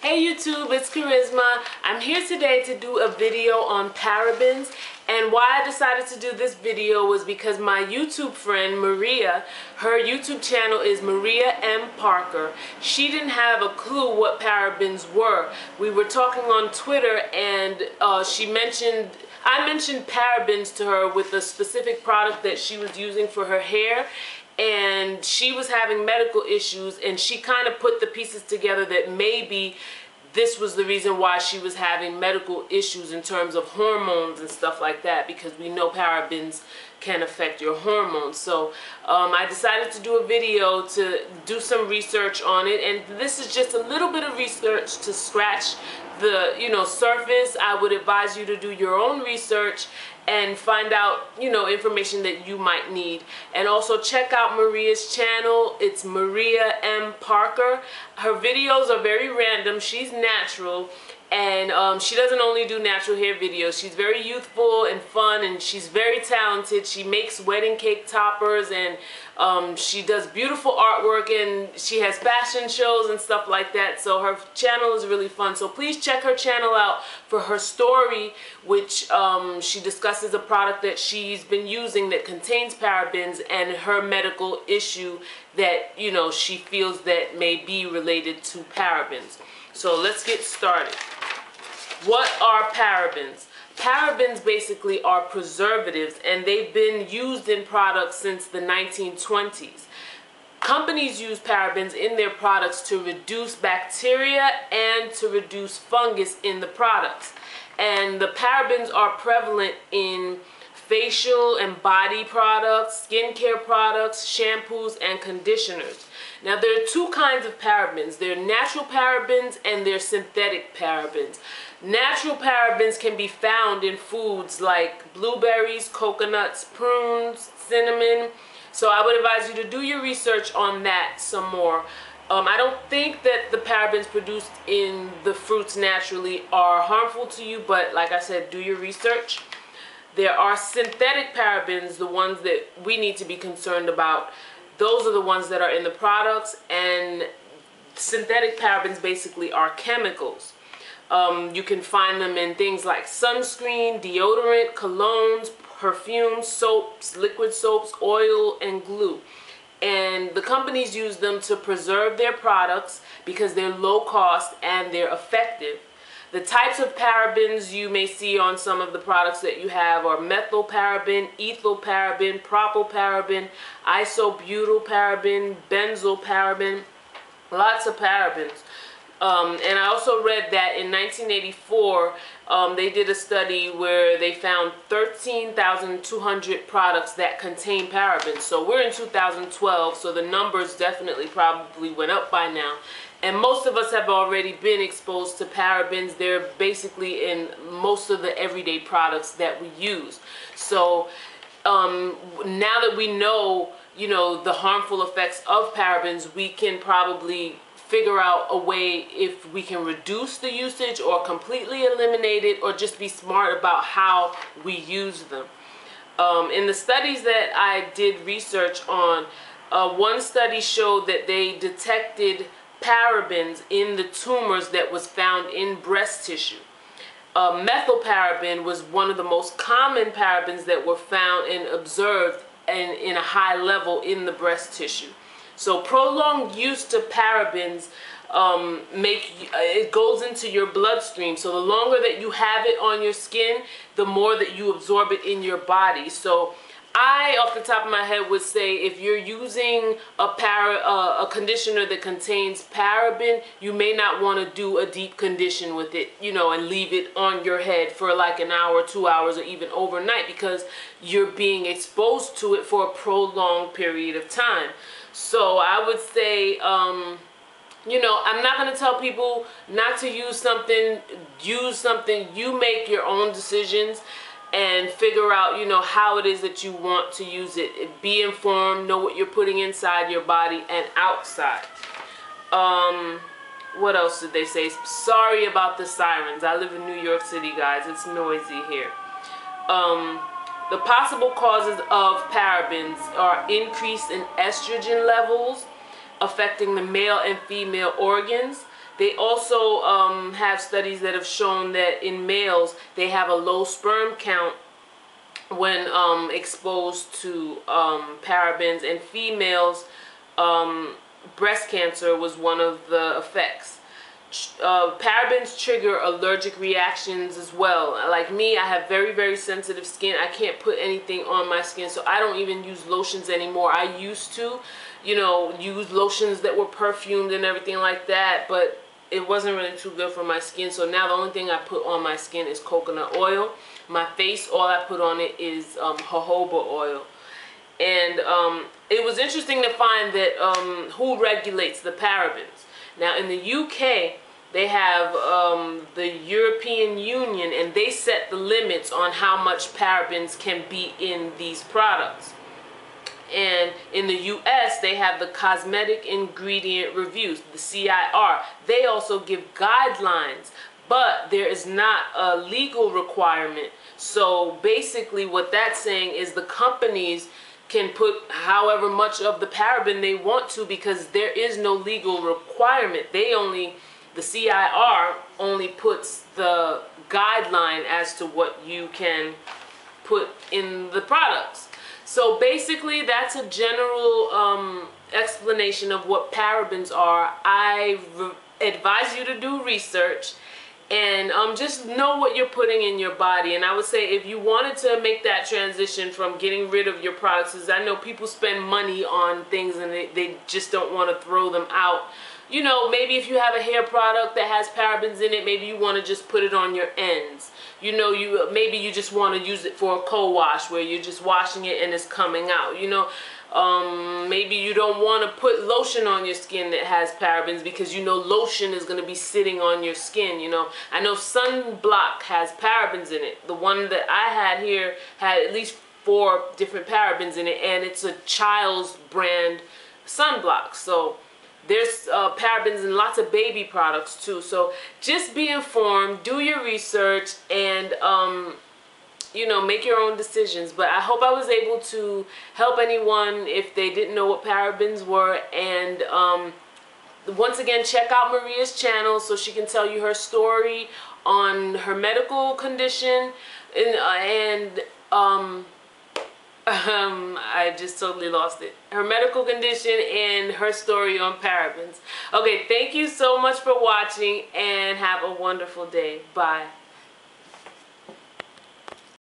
Hey YouTube, it's Charisma. I'm here today to do a video on parabens, and why I decided to do this video was because my YouTube friend Maria, her YouTube channel is Maria M. Parker. She didn't have a clue what parabens were. We were talking on Twitter and I mentioned parabens to her with a specific product that she was using for her hair, and she was having medical issues, and she kind of put the pieces together that maybe this was the reason why she was having medical issues in terms of hormones and stuff like that, because we know parabens can affect your hormones. So I decided to do a video to do some research on it, and this is just a little bit of research to scratch the surface. I would advise you to do your own research and find out information that you might need. And also check out Maria's channel. It's Maria M. Parker. Her videos are very random. She's natural, and she doesn't only do natural hair videos. She's very youthful and fun, and she's very talented. She makes wedding cake toppers, and she does beautiful artwork, and she has fashion shows and stuff like that. So her channel is really fun. So please check her channel out for her story, which she discusses a product that she's been using that contains parabens and her medical issue that she feels that may be related to parabens. So let's get started. What are parabens? Parabens basically are preservatives, and they've been used in products since the 1920s. Companies use parabens in their products to reduce bacteria and to reduce fungus in the products. And the parabens are prevalent in facial and body products, skincare products, shampoos, and conditioners. Now, there are two kinds of parabens. There are natural parabens and there are synthetic parabens. Natural parabens can be found in foods like blueberries, coconuts, prunes, cinnamon. So I would advise you to do your research on that some more. I don't think that the parabens produced in the fruits naturally are harmful to you, but like I said, do your research. There are synthetic parabens, the ones that we need to be concerned about. Those are the ones that are in the products, and synthetic parabens basically are chemicals. You can find them in things like sunscreen, deodorant, colognes, perfumes, soaps, liquid soaps, oil, and glue. And the companies use them to preserve their products because they're low cost and they're effective. The types of parabens you may see on some of the products that you have are methylparaben, ethylparaben, propylparaben, isobutylparaben, benzylparaben, lots of parabens. And I also read that in 1984, they did a study where they found 13,200 products that contain parabens. So we're in 2012, so the numbers definitely probably went up by now. And most of us have already been exposed to parabens. They're basically in most of the everyday products that we use. So now that we know, the harmful effects of parabens, we can probably figure out a way if we can reduce the usage or completely eliminate it, or just be smart about how we use them. In the studies that I did research on, one study showed that they detected parabens in the tumors that was found in breast tissue. Methylparaben was one of the most common parabens that were found and observed in a high level in the breast tissue. So prolonged use to parabens it goes into your bloodstream. So the longer that you have it on your skin, the more that you absorb it in your body. So I, off the top of my head, would say if you're using a conditioner that contains paraben, you may not want to do a deep condition with it, and leave it on your head for like an hour, 2 hours, or even overnight, because you're being exposed to it for a prolonged period of time. So I would say, I'm not going to tell people not to use something. Use something. You make your own decisions and figure out, how it is that you want to use it. Be informed, know what you're putting inside your body and outside. What else did they say? Sorry about the sirens. I live in New York City, guys. It's noisy here. The possible causes of parabens are increase in estrogen levels affecting the male and female organs, They also have studies that have shown that in males they have a low sperm count when exposed to parabens, and females breast cancer was one of the effects. Parabens trigger allergic reactions as well. Like me, I have very, very sensitive skin. I can't put anything on my skin, so I don't even use lotions anymore. I used to, you know, use lotions that were perfumed and everything like that, but it wasn't really too good for my skin. So now the only thing I put on my skin is coconut oil. My face, all I put on it is jojoba oil. And it was interesting to find that who regulates the parabens. Now in the UK, they have the European Union, and they set the limits on how much parabens can be in these products. And in the US, they have the Cosmetic Ingredient Reviews, the CIR. They also give guidelines, but there is not a legal requirement. So basically what that's saying is the companies can put however much of the paraben they want to, because there is no legal requirement. They only, the CIR only puts the guideline as to what you can put in the products. So basically that's a general explanation of what parabens are. I advise you to do research and just know what you're putting in your body. And I would say if you wanted to make that transition from getting rid of your products, is I know people spend money on things and they just don't want to throw them out. You know, maybe if you have a hair product that has parabens in it, maybe you want to just put it on your ends. You know, maybe you just want to use it for a co-wash where you're just washing it and it's coming out. You know, maybe you don't want to put lotion on your skin that has parabens because you know lotion is going to be sitting on your skin. You know, I know sunblock has parabens in it. The one that I had here had at least 4 different parabens in it, and it's a child's brand sunblock. So there's parabens in lots of baby products too. So just be informed, do your research, and you know, make your own decisions. But I hope I was able to help anyone if they didn't know what parabens were. And once again, check out Maria's channel so she can tell you her story on her medical condition. I just totally lost it. Her medical condition and her story on parabens. Okay, thank you so much for watching and have a wonderful day. Bye.